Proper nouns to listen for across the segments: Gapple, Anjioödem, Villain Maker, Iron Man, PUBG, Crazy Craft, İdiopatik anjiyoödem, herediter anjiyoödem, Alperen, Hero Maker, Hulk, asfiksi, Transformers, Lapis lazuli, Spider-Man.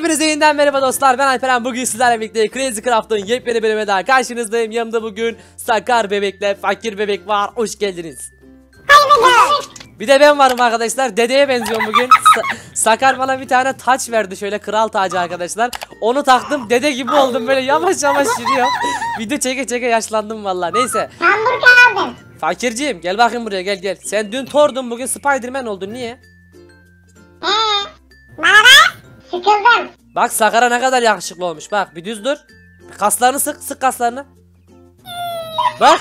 Hepinize yeniden merhaba dostlar, ben Alperen. Bugün sizlerle birlikte Crazy Craft'ın yepyeni bölümüne daha karşınızdayım. Yanımda bugün Sakar Bebek'le Fakir Bebek var, hoş geldiniz. Bir de ben varım arkadaşlar, dedeye benziyorum bugün. Sakar bana bir tane taç verdi, şöyle kral tacı arkadaşlar. Onu taktım, dede gibi oldum, böyle yavaş yavaş yürüyor. Video çeke çeke yaşlandım valla, neyse. Hamburger aldım. Fakirciğim gel bakayım buraya, gel gel. Sen dün Thor'dun, bugün Spider-Man oldun, niye? Bana bak, sıkıldım. Bak Sakar'a ne kadar yakışıklı olmuş, bak bir düz dur. Kaslarını sık, sık kaslarını. Bak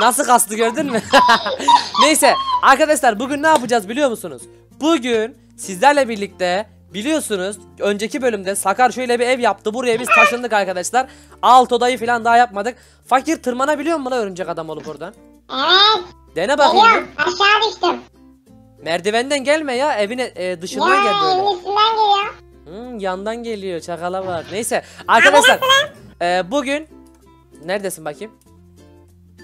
nasıl kaslı, gördün mü? Neyse arkadaşlar, bugün ne yapacağız biliyor musunuz? Bugün sizlerle birlikte biliyorsunuz önceki bölümde Sakar şöyle bir ev yaptı, buraya biz taşındık arkadaşlar. Alt odayı falan daha yapmadık. Fakir tırmanabiliyor mu lan örümcek adam olup oradan? Evet. Dene bakayım. Geliyorum, aşağı düştüm. Merdivenden gelme ya, evin dışından ya, geldi. Evin üstünden geliyor. Yandan geliyor, çakala var. Neyse arkadaşlar, bugün neredesin bakayım?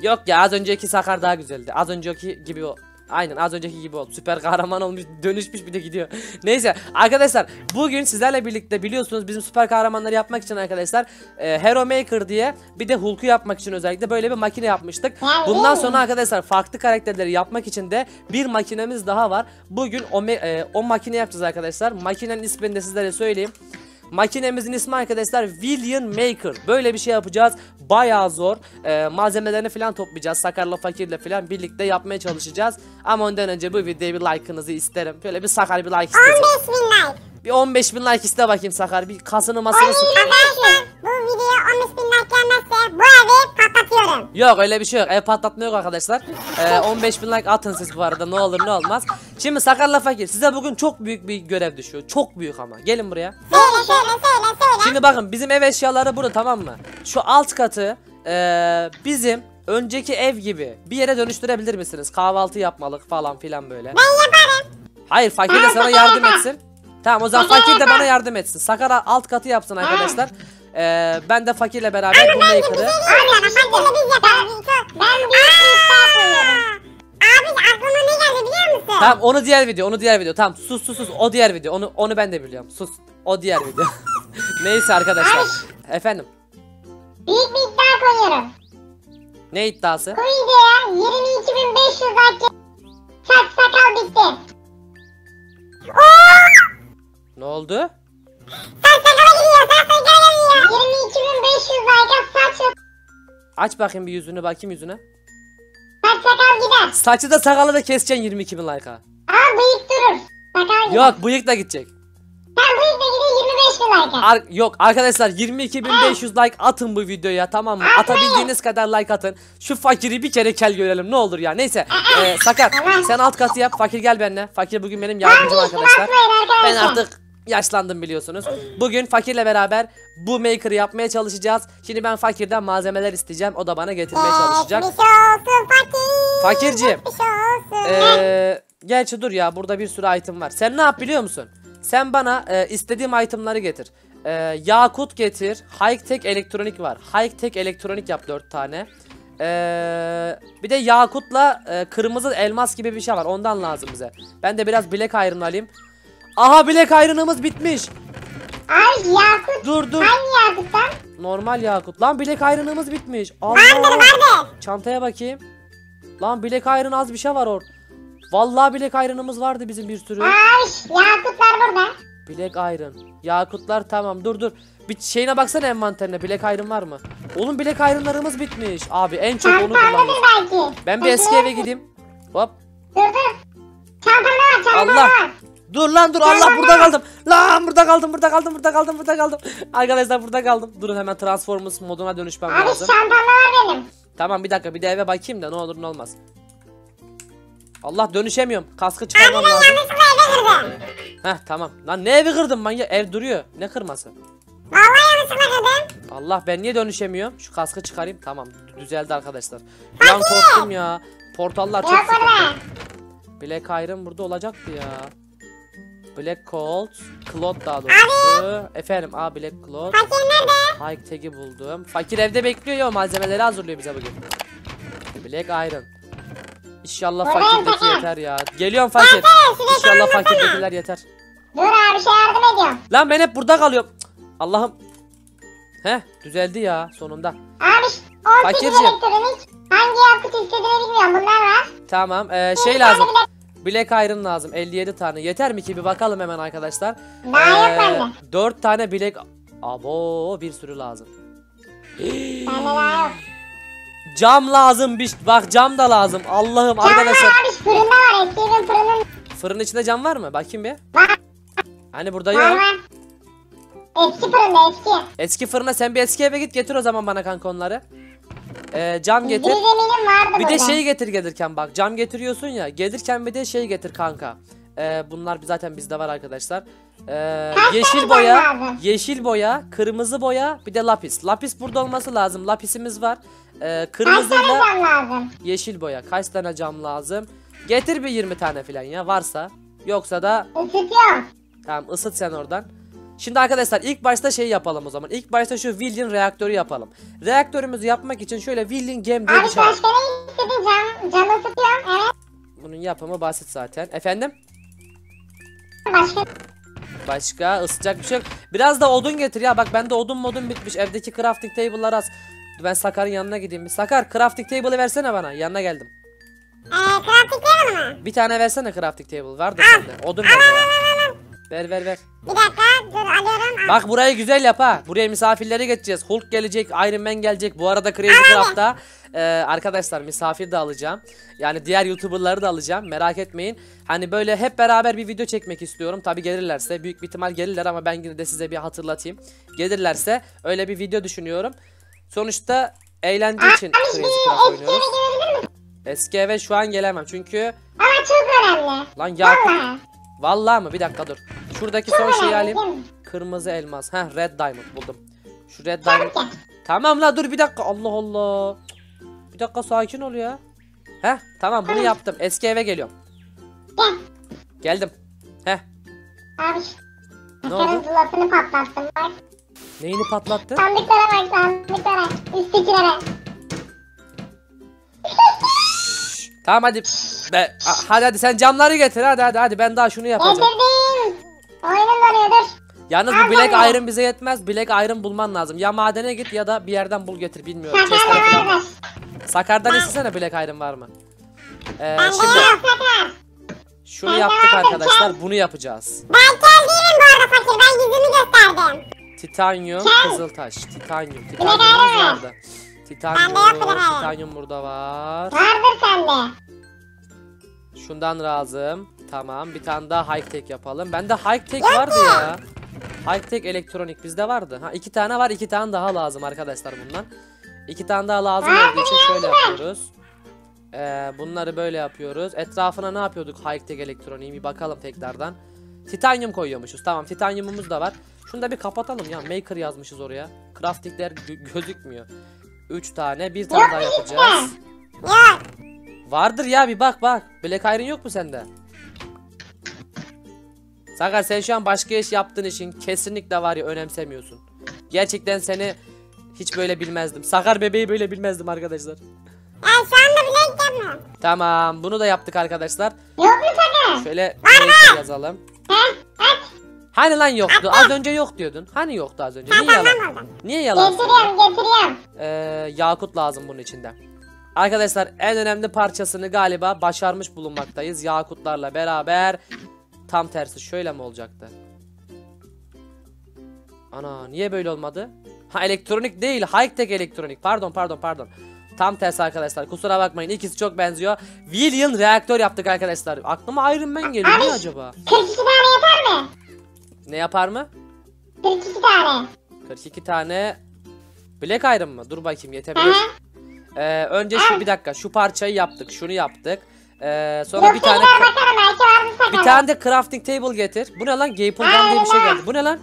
Yok ya, az önceki Sakar daha güzeldi. Az önceki gibi o. Aynen az önceki gibi oldu. Süper kahraman olmuş, dönüşmüş bir de gidiyor. Neyse arkadaşlar, bugün sizlerle birlikte biliyorsunuz bizim süper kahramanları yapmak için arkadaşlar Hero Maker diye, bir de Hulk'u yapmak için özellikle böyle bir makine yapmıştık. Bundan sonra arkadaşlar farklı karakterleri yapmak için de bir makinemiz daha var. Bugün o makine yapacağız arkadaşlar. Makinenin ismini de sizlere söyleyeyim. Makinemizin ismi arkadaşlar Villain Maker. Böyle bir şey yapacağız. Bayağı zor. Malzemelerini falan toplayacağız. Sakar'la Fakir'le falan birlikte yapmaya çalışacağız. Ama ondan önce bu videoya bir like'ınızı isterim. Böyle bir Sakar bir like istesin. 15.000 like. Bir 15.000 like iste bakayım Sakar. Bir kasını masını arkadaşlar, bu videoya 15.000 like gelmezse bu evi patlatıyorum. Yok öyle bir şey yok. Ev patlatma yok arkadaşlar. 15.000 like atın siz bu arada, ne olur ne olmaz. Şimdi Sakar'la Fakir, size bugün çok büyük bir görev düşüyor. Çok büyük ama. Gelin buraya. Söyle. Şimdi bakın, bizim ev eşyaları burada, tamam mı? Şu alt katı bizim önceki ev gibi bir yere dönüştürebilir misiniz? Kahvaltı yapmalık falan filan böyle. Ben yaparım. Hayır, Fakir de sana yardım etsin. Tamam o zaman, Fakir de bana yardım etsin. Sakar alt katı yapsın arkadaşlar. Ben de Fakir'le beraber bunu yıkarım. Abi aklıma ne geldi biliyor musun? Tamam onu diğer video. Tamam sus o diğer video. Onu ben de biliyorum. Sus. O diğer video. Neyse arkadaşlar. Ay. Efendim. Büyük bir iddia koyuyorum. Ne iddiası? Bu videoya 22.500 like çak Sakal bitti. Ne oldu? Sakala gidiyor. 22.500 like saç. Aç bakayım bir yüzünü, bakayım yüzüne. Sakal gider. Saçı da sakalı da keseceksin 22.000 like'a. Aa bıyık durur. Sakal gider. Yok bıyık da gidecek. Tam bıyık da gidiyor 25.000 like'a. Yok arkadaşlar 22.500 like atın bu videoya, tamam mı? Atabildiğiniz kadar like atın. Şu Fakir'i bir kere kel görelim ne olur ya. Neyse Sakar sen alt katı yap. Fakir gel benimle. Fakir bugün benim yardımcım arkadaşlar. Ben artık yaşlandım biliyorsunuz. Bugün Fakir'le beraber bu maker'ı yapmaya çalışacağız. Şimdi ben Fakir'den malzemeler isteyeceğim. O da bana getirmeye çalışacak. Bir şey olsun Fakir. Fakirciğim. Bir şey olsun. Gerçi dur ya, burada bir sürü item var. Sen ne yap biliyor musun? Sen bana istediğim itemları getir. Yakut getir. High-tech elektronik var. High-tech elektronik yap 4 tane. Bir de yakutla kırmızı elmas gibi bir şey var. Ondan lazım bize. Ben de biraz Black Iron alayım. Aha bilek ayrınımız bitmiş. Abi yakut. Dur. Hangi yakuttan? Normal yakut. Lan bilek ayrınımız bitmiş. Allah. Vardır. Çantaya bakayım. Lan bilek ayrın az bir şey var orada. Vallahi bilek ayrınımız vardı bizim bir sürü. Ay yakutlar burada. Bilek ayrın. Yakutlar tamam, dur. Bir şeyine baksana, envanterine bilek ayrın var mı? Oğlum bilek ayrınlarımız bitmiş. Abi en çok onu kullanıyoruz. Ben bir eski eve gideyim. Hop. Dur. Çantamda var. Dur Allah, burada kaldım. Arkadaşlar burada kaldım. Durun hemen Transformers moduna dönüşmem lazım. Abi çantamda var benim. Tamam bir dakika, bir de eve bakayım da ne olur ne olmaz. Allah dönüşemiyorum. Kaskı çıkarmam lazım. Abi ben yanlışlıkla eve girdim. Heh tamam. Lan ne evi kırdım manyak? Ev duruyor. Ne kırması? Vallahi yanlışlıkla kırdım. Allah ben niye dönüşemiyorum? Şu kaskı çıkarayım. Tamam düzeldi arkadaşlar. Lan korktum ya. Portallar çok sıkıntı. Black Iron burada olacaktı ya. Black Colt, Cloth daha doğrusu. Abi. Efendim, Black Cloth. Fakir nerede? Hike tag'i buldum. Fakir evde bekliyor ya, malzemeleri hazırlıyor bize bugün. Black Iron. İnşallah fakirdekiler yeter ya. Geliyorum Fakir. İnşallah fakirdekiler yeter. Dur abi şey yardım ediyorum. Lan ben hep burada kalıyorum. Allah'ım. Heh düzeldi ya sonunda. Abi 18 elektronik. Hangi yapıt istediğini bilmiyorum, bunlar var. Tamam şey lazım. Black Iron lazım 57 tane. Yeter mi ki bir bakalım hemen arkadaşlar. Daha yok bende. 4 tane Black. Abo bir sürü lazım. Bende daha yok. Cam lazım bir, bak cam da lazım. Allah'ım arkadaşlar. Cam var abi, fırında var. Eskiden fırının. Fırının içinde cam var mı? Bakayım bir. Var. Hani burada yok. Var. Eski fırında eski. Eski fırına sen bir eski eve git getir o zaman bana kanka onları. Cam getir. Bir de şeyi getir gelirken bak. Cam getiriyorsun ya. Gelirken bir de şey getir kanka. Bunlar zaten bizde var arkadaşlar. Yeşil boya, yeşil boya, kırmızı boya, bir de lapis. Lapis burada olması lazım. Lapisimiz var. Kırmızı da yeşil boya. Kaç tane cam lazım? Getir bir 20 tane falan ya varsa. Yoksa da ısıtıyorum. Tamam ısıt sen oradan. Şimdi arkadaşlar ilk başta şey yapalım o zaman. İlk başta şu Villain reaktörü yapalım. Reaktörümüzü yapmak için şöyle Villain Game diye bir şey. Abi başka ne istedin? Cam ısıtıyorum evet. Bunun yapımı basit zaten. Efendim? Başka ısıtacak bir şey yok. Biraz da odun getir ya. Bak bende odun modun bitmiş. Evdeki crafting table'lar az. Ben Sakar'ın yanına gideyim. Sakar crafting table'ı versene bana. Yanına geldim. Crafting table mı? Bir tane versene crafting table. Vardı sende. Odun var. Ver. Bir dakika dur alıyorum. Bak burayı güzel yap ha. Buraya misafirleri geçeceğiz. Hulk gelecek, Iron Man gelecek. Bu arada Crazy Craft'ta arkadaşlar misafir de alacağım. Yani diğer YouTuber'ları da alacağım. Merak etmeyin. Hani böyle hep beraber bir video çekmek istiyorum. Tabi gelirlerse. Büyük bir ihtimal gelirler ama ben yine de size bir hatırlatayım. Gelirlerse öyle bir video düşünüyorum. Sonuçta eğlence için Crazy Craft oynuyoruz. Eski eve şu an gelemem çünkü. Ama çok önemli. Lan ya. Vallahi mı? Bir dakika dur. Şuradaki son şeyi alayım. Kırmızı elmas. Heh red diamond buldum. Şu red diamond. Tamam la dur bir dakika. Allah Allah. Bir dakika sakin ol ya. Heh tamam bunu yaptım. Eski eve geliyorum. Gel. Geldim. Heh. Abi. Ne oldu? Zılasını patlattım bak. Neyini patlattın? Sandıklara bak sandıklara. Üsttekilere. Tamam hadi. Hadi sen camları getir hadi ben daha şunu yapacağım. Getirdim. Oyunun arıyordur. Yalnız bu Black Iron bize yetmez. Black Iron bulman lazım. Ya madene git ya da bir yerden bul getir bilmiyorum. Sakar'da vardır. Sakar'dan istesene Black Iron var mı? Şimdi şunu yaptık arkadaşlar. Bunu yapacağız. Ben kel değilim bu arada fakir. Ben yüzümü gösterdim. Titanyum, kızıltaş. Titanyum vardı. Titanyum burada var. Vardır sende. Şundan lazım. Tamam. Bir tane daha high tech yapalım. Bende high tech vardı ya. High tech elektronik bizde vardı. Ha 2 tane var. 2 tane daha lazım arkadaşlar bundan. 2 tane daha lazım olduğu için şöyle yapıyoruz. Bunları böyle yapıyoruz. Etrafına ne yapıyorduk high tech elektroniği? Bir bakalım tekrardan. Titanyum koyuyormuşuz. Tamam. Titanyumumuz da var. Şunu da bir kapatalım ya. Maker yazmışız oraya. Craftingler gözükmüyor. 3 tane. Bir tane daha yapacağız. Vardır ya bir bak. Black Iron yok mu sende? Sakar sen şu an başka iş yaptığın için kesinlikle var ya önemsemiyorsun. Gerçekten seni hiç böyle bilmezdim. Sakar bebeği böyle bilmezdim arkadaşlar. Şu anda Black yapma. Tamam bunu da yaptık arkadaşlar. Yok mu Sakar? Şöyle yazalım. Hani lan yoktu? Az önce yok diyordun. Hani yoktu az önce? Niye yalan? Niye yalan? Getiriyorum. Yakut lazım bunun içinde. Arkadaşlar en önemli parçasını galiba başarmış bulunmaktayız. Yakutlarla beraber. Tam tersi şöyle mi olacaktı? Ana niye böyle olmadı? Ha elektronik değil. High tech elektronik. Pardon. Tam tersi arkadaşlar. Kusura bakmayın. İkisi çok benziyor. Villain reaktör yaptık arkadaşlar. Aklıma Iron Man geliyor. Ne acaba? 42 tane yapar mı? Ne yapar mı? 42 tane. 42 tane. Black Iron mı? Dur bakayım yetebilir. Önce şu bir dakika şu parçayı yaptık, şunu yaptık. Sonra yok, bir tane de crafting table getir. Bu ne lan? Gapple gun diye bir şey geldi. Bu ne lan?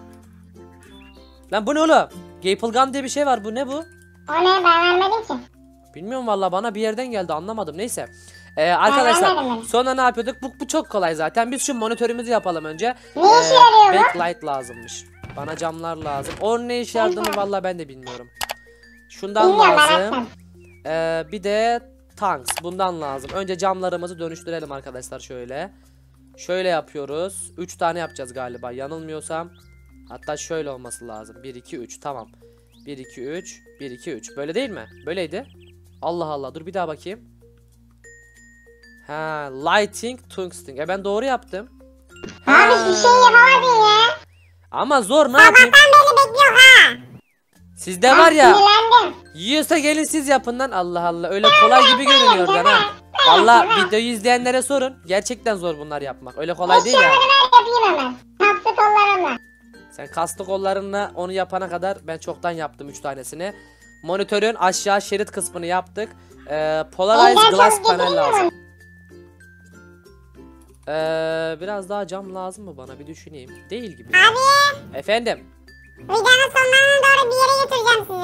Lan bu ne oğlum? Gapple gun diye bir şey var. Bu ne bu? O ne? Ben anlamadım ki. Bilmiyorum valla bana bir yerden geldi anlamadım. Neyse. Arkadaşlar sonra ne yapıyorduk? Bu çok kolay zaten. Biz şu monitörümüzü yapalım önce. Ne işe yarıyor? Backlight lazımmış. Bana camlar lazım. Onun ne işe yaradığını valla ben de bilmiyorum. Şundan lazım. Bir de tanks bundan lazım. Önce camlarımızı dönüştürelim arkadaşlar şöyle. Şöyle yapıyoruz. 3 tane yapacağız galiba yanılmıyorsam. Hatta şöyle olması lazım. 1 2 3 tamam. 1 2 3 1 2 3. Böyle değil mi? Böyleydi. Allah Allah dur bir daha bakayım. Ha, lighting, tungsten. E ben doğru yaptım. Ha. Abi bir şey yapamadın ya. Ama zor ne yapayım? Sabahtan beni bekliyor ha. Sizde ben var ya. Sinirlendim. Yiyorsa gelin siz yapın lan. Allah Allah öyle kolay gibi görünüyor lan ha. Valla videoyu izleyenlere sorun. Gerçekten zor bunlar yapmak. Öyle kolay değil ya. Yani. Kaslı kollarımla. Sen kaslı kollarınla onu yapana kadar ben çoktan yaptım 3 tanesini. Monitörün aşağı şerit kısmını yaptık. Polarized glass panel lazım. Biraz daha cam lazım mı bana bir düşüneyim. Değil gibi. Abi. Efendim. Videonun sonlarına doğru bir yere götüreceğim sizi.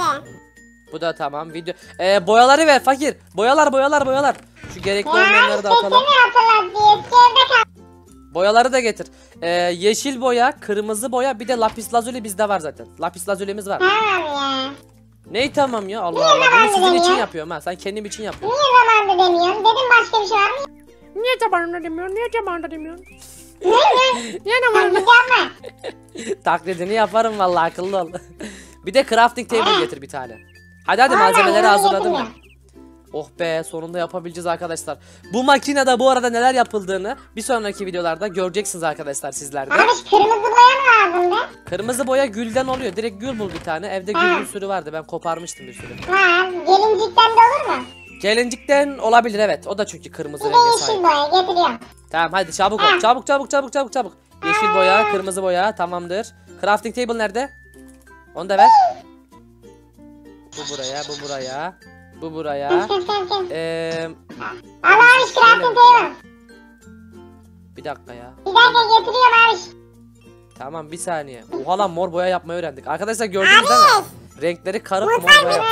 Bu da tamam video. Boyaları ver fakir. Boyalar. Şu gerekli olanları da atalım. Boyaları da getir. Yeşil boya, kırmızı boya, bir de lapis lazuli bizde var zaten. Lapis lazulimiz var. Tamam ya. Ney tamam ya? Allah Allah. Bunu sizin için yapıyorum ha. Sen kendim için yapıyorsun. Niye zamanında demiyorsun? Dedim başka bir şey var mı? Niye zamanında demiyorsun? Niye zamanında? Taklidini yaparım vallahi akıllı ol. Bir de crafting table getir bir tane. Hadi malzemeleri hazırladım ben. Oh be sonunda yapabileceğiz arkadaşlar. Bu makinede bu arada neler yapıldığını bir sonraki videolarda göreceksiniz arkadaşlar sizlerde. Abi kırmızı boya mı lazım be? Kırmızı boya gülden oluyor. Direkt gül bul bir tane. Evde gül bir sürü vardı. Ben koparmıştım bir sürü. Ha, gelincikten de olur mu? Gelincikten olabilir evet. O da çünkü kırmızı rengi sahip. Bir de yeşil boya getiriyorum. Tamam hadi çabuk ol. Çabuk. Yeşil boya, kırmızı boya tamamdır. Crafting table nerede? Onu da ver. Bu buraya. Al abiş crafting table. Bir dakika ya. Bir dakika getiriyorum abiş. Tamam bir saniye. Oha lan mor boya yapmayı öğrendik. Arkadaşlar gördünüz değil mi? Renkleri karıp mor boya.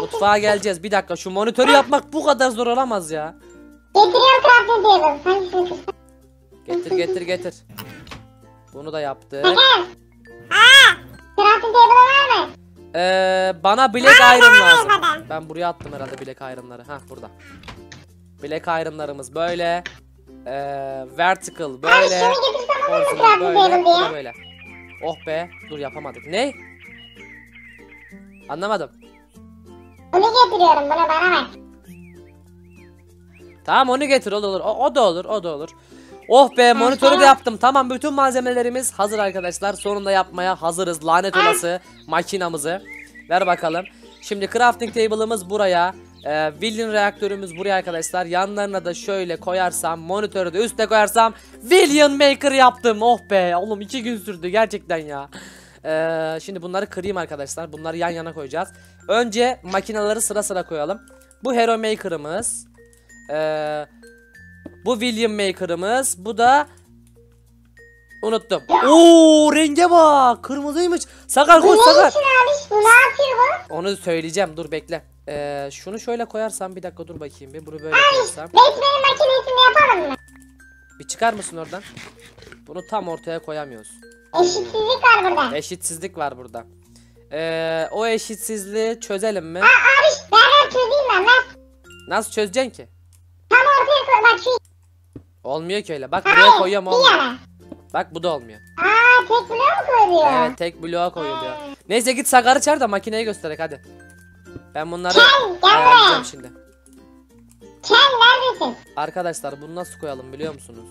Mutfağa geleceğiz. Bir dakika şu monitörü yapmak bu kadar zor olamaz ya. Getiriyorum crafting table. Hangisini kısa? Getir. Bunu da yaptık. Crafting table var mı? Bana Black Iron lazım. Ben buraya attım herhalde Black Iron'ları. Ha burada. Black Iron'larımız böyle. Vertical böyle. Abi şunu getirsem olur mu? Böyle. Oh be. Dur yapamadık. Ne? Anlamadım. Onu getiriyorum. Bunu bana ver. Tamam onu getir. Olur. O da olur. Oh be monitörü de yaptım. Tamam bütün malzemelerimiz hazır arkadaşlar. Sonunda yapmaya hazırız. Lanet olası makinamızı. Ver bakalım. Şimdi crafting table'ımız buraya. Villain reaktörümüz buraya arkadaşlar. Yanlarına da şöyle koyarsam. Monitörü de üstte koyarsam. Villain Maker yaptım. Oh be oğlum 2 gün sürdü gerçekten ya. Şimdi bunları kırayım arkadaşlar. Bunları yan yana koyacağız. Önce makinaları sıra koyalım. Bu Hero Maker'ımız. Bu Villain Maker'ımız. Bu da unuttum. Oo renge bak. Kırmızıymış. Sakar koş Sakar. Bu ne yapıyor bu? Onu söyleyeceğim. Dur bekle. Şunu şöyle koyarsam bir dakika dur bakayım bir. Bunu böyle koyarsam. Batman makinesini yapalım mı? Bir çıkar mısın oradan? Bunu tam ortaya koyamıyoruz. Eşitsizlik var burada. O eşitsizliği çözelim mi? Abi ben çözeyim ben. Nasıl çözeceksin ki? Olmuyor ki öyle. Bak buraya koyuyorum olmuyor. Bak bu da olmuyor. Tek bloğa mı koyuluyor? Evet tek bloğa koyuluyor. Neyse git Sakar'ı çağır da makineyi göstererek hadi. Ben bunları ayarlayacağım şimdi. Ken neredesin? Arkadaşlar bunu nasıl koyalım biliyor musunuz?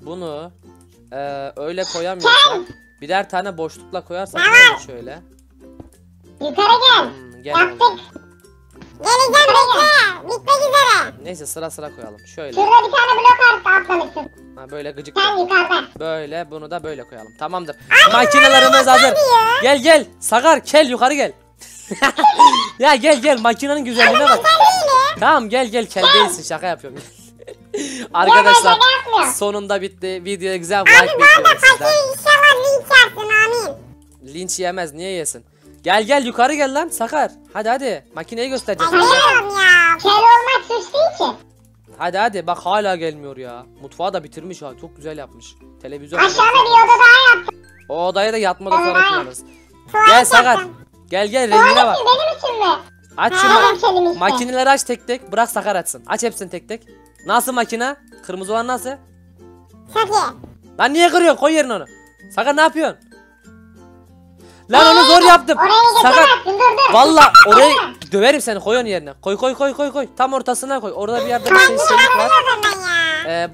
Bunu öyle koyamıyorsak birer tane boşlukla koyarsak şöyle. Yukarı gel. Yaptık. Geleceğim bekle. Bitmek üzere. Neyse sıra koyalım. Şöyle. Şurada bir tane blok var atlamışsın. Ha böyle gıcık. Sen yukarıda. Böyle bunu da böyle koyalım. Tamamdır. Makinelerimiz hazır. Gel. Sakar gel yukarı gel. Ya gel makinenin güzelliğine bak. Tamam gel kel değilsin şaka yapıyorum. Arkadaşlar sonunda bitti. Videoya güzel bir like bekliyorum sizden. İnşallah linç yersin amin. Linç yemez niye yesin? Gel yukarı gel lan Sakar. Hadi makineyi göstereceğiz. Geliyorum ya. Kel olmak suç değil ki. Hadi bak hala gelmiyor ya. Mutfağı da bitirmiş ha. Çok güzel yapmış. Televizyon. Aşağıda bir oda daha yaptım. O odaya da yatma odası koyarız. Gel Sakar. Gel rengine bak. Benim için mi? Aç şunu. Makineleri aç tek tek. Bırak Sakar açsın. Aç hepsini tek tek. Nasıl makine? Kırmızı olan nasıl? Saki. Lan niye kırıyorsun? Koy yerine onu. Sakar ne yapıyorsun? Lan onu zor yaptım. Sakar. Valla orayı döverim seni. Koy onu yerine. Koy koy koy koy koy. Tam ortasına koy. Orada bir yerde bir şey istedik var.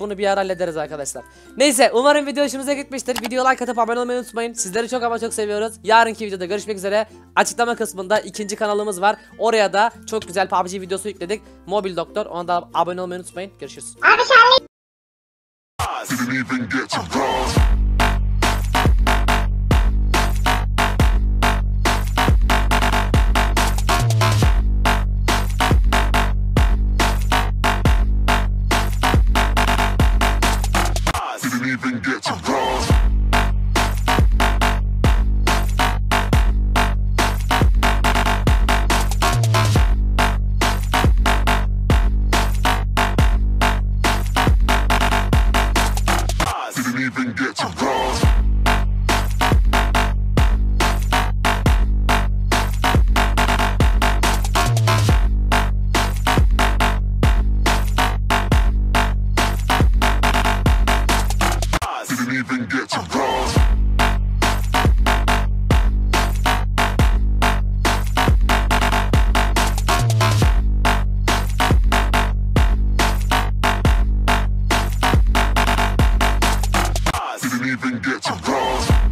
Bunu bir ara hallederiz arkadaşlar. Neyse umarım video hoşunuza gitmiştir. Videoya like atıp abone olmayı unutmayın. Sizleri çok ama çok seviyoruz. Yarınki videoda görüşmek üzere. Açıklama kısmında ikinci kanalımız var. Oraya da çok güzel PUBG videosu yükledik. Mobil Doktor. Ona da abone olmayı unutmayın. Görüşürüz. Didn't even get to cross.